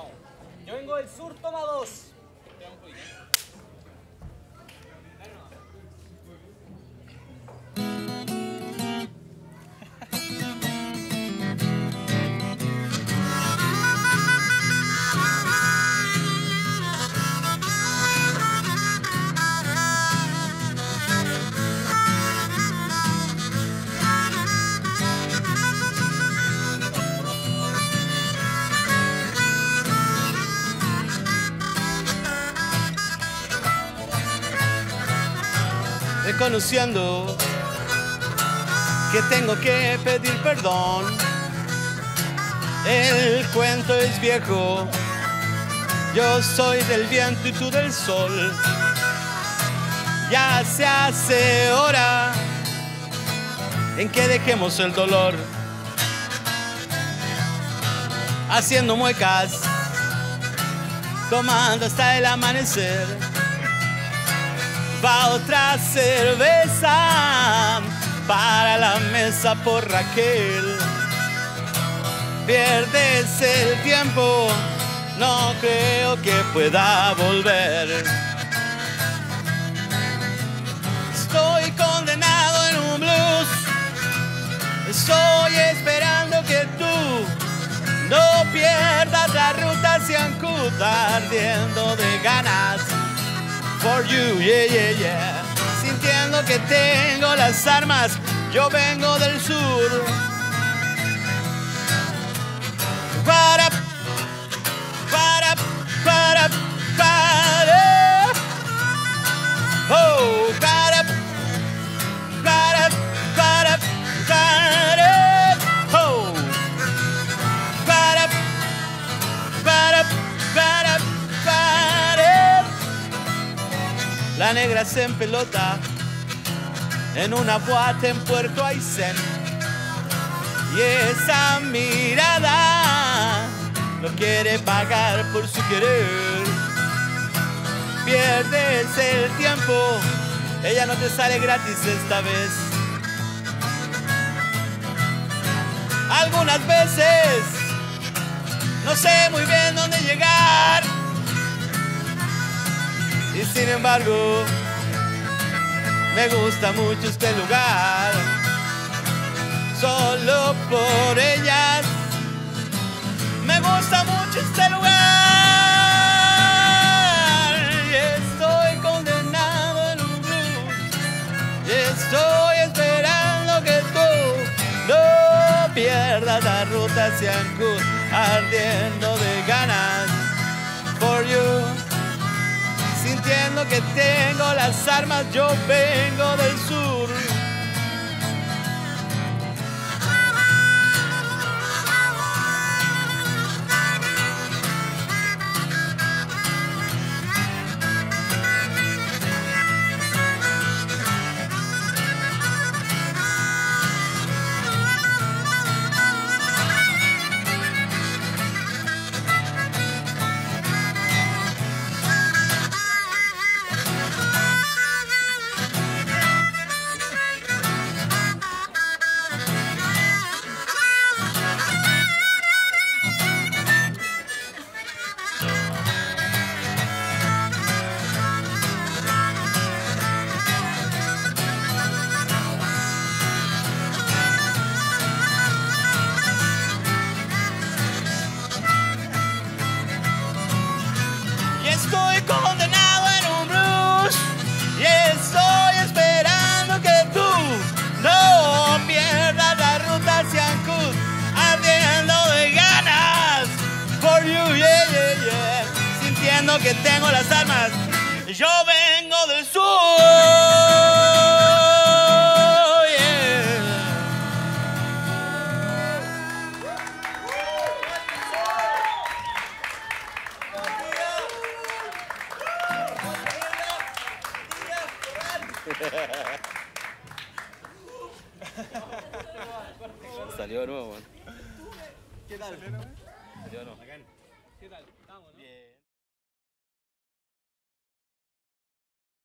Vamos. Yo vengo del sur, toma dos. Reconociendo que tengo que pedir perdón. El cuento es viejo. Yo soy del viento y tú del sol. Ya se hace hora en que dejemos el dolor, haciendo muecas, tomando hasta el amanecer. Va otra cerveza para la mesa por Raquel. Pierdes el tiempo, no creo que pueda volver. Estoy condenado en un blues. Estoy esperando que tú no pierdas la ruta hacia Ancud, ardiendo de ganas. For you, yeah, yeah, yeah. Sintiendo que tengo las armas, yo vengo del sur. Para, oh, para, oh, para. La negra se empelota en una boate en Puerto Aysén. Y esa mirada no quiere pagar por su querer. Pierdes el tiempo, ella no te sale gratis esta vez. Algunas veces no sé muy bien dónde llegar. Y sin embargo, me gusta mucho este lugar. Solo por ellas, me gusta mucho este lugar. Y estoy condenado en un blues. Y estoy esperando que tú no pierdas la ruta hacia Ancud, ardiendo de ganas. For you. Sintiendo que tengo las armas, yo vengo del sur. Estoy condenado en un blues y estoy esperando que tú no pierdas la ruta hacia Ancud, ardiendo de ganas. For you, yeah, yeah, yeah. Sintiendo que tengo las armas, yo vengo del sur. Salió de nuevo, man. ¿Qué tal? Salió de nuevo. ¿Qué tal? Estamos, ¿no? Bien.